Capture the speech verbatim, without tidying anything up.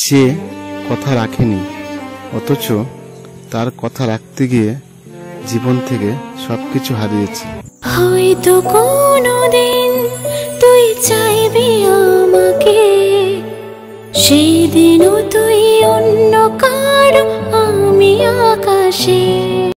से कथा राखेनी अथच तार कथा राखते गिये जीवन थेके सबकिछु हारियेछि। हयतो कोनोदिन तुई चाइबि आमाके सेई दिनो तुई अन्य कारो आमी आकाशे।